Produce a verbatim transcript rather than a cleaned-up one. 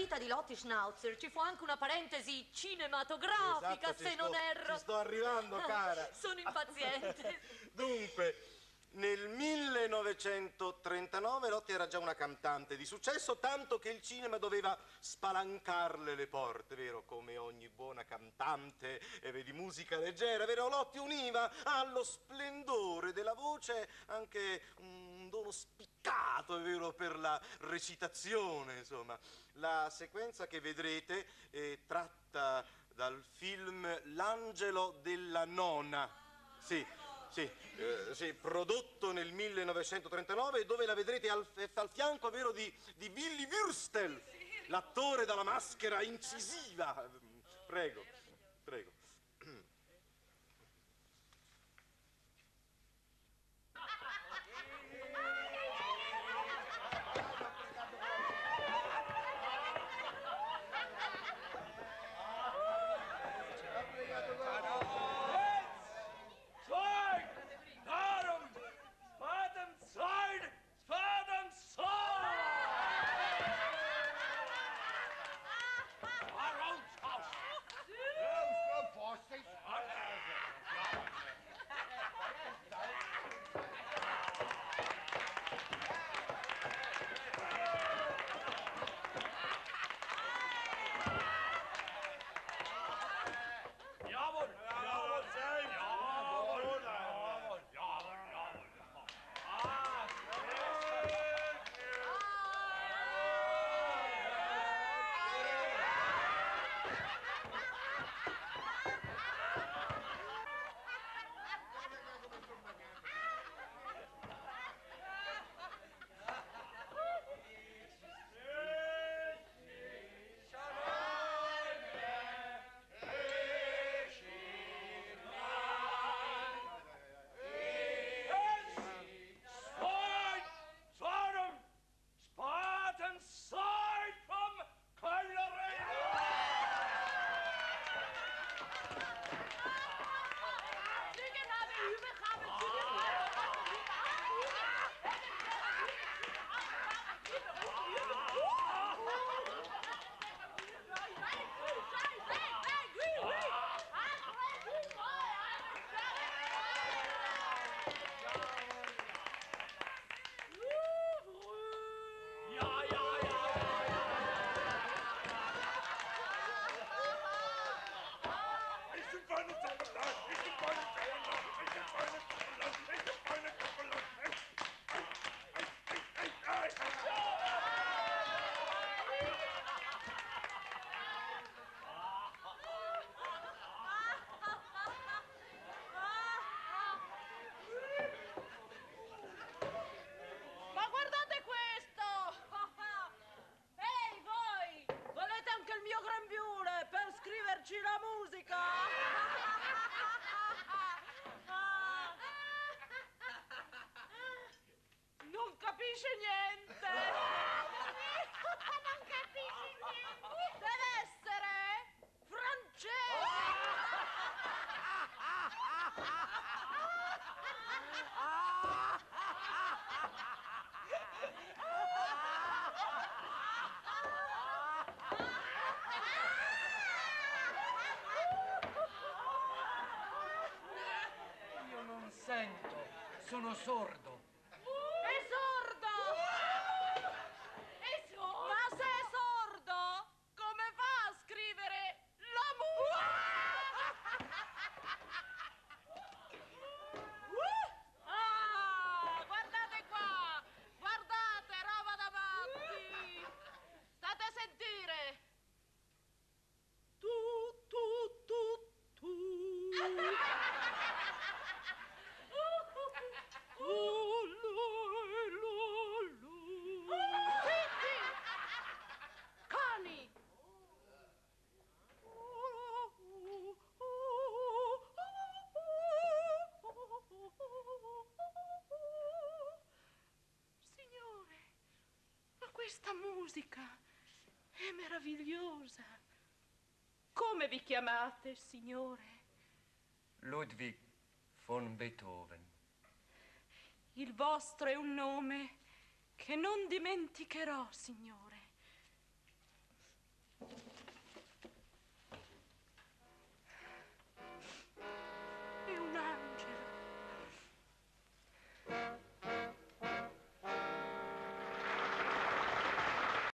vita di Lotti Schnauzer ci fu anche una parentesi cinematografica, esatto, se non sto, erro. Ci sto arrivando, cara. Sono impaziente. Dunque, nel millenovecentotrentanove Lotti era già una cantante di successo, tanto che il cinema doveva spalancarle le porte, vero? Come ogni buona cantante eh, di musica leggera, vero? Lotti univa allo splendore della voce anche un dono spiccato, vero? Per la recitazione, insomma. La sequenza che vedrete eh, tratta dal film L'Angelo della Nona. Sì. Sì, eh, sì, prodotto nel millenovecentotrentanove, dove la vedrete al, al fianco, vero, di, di Billy Würstel, l'attore dalla maschera incisiva. Prego, prego. Sento, sono sordo. È sordo! È sordo! Ma se è sordo, come fa a scrivere la musica? Ah, guardate qua! Guardate, roba davanti! State a sentire! Tu, tu, tu, tu... Questa musica è meravigliosa. Come vi chiamate, signore? Ludwig van Beethoven. Il vostro è un nome che non dimenticherò, signore.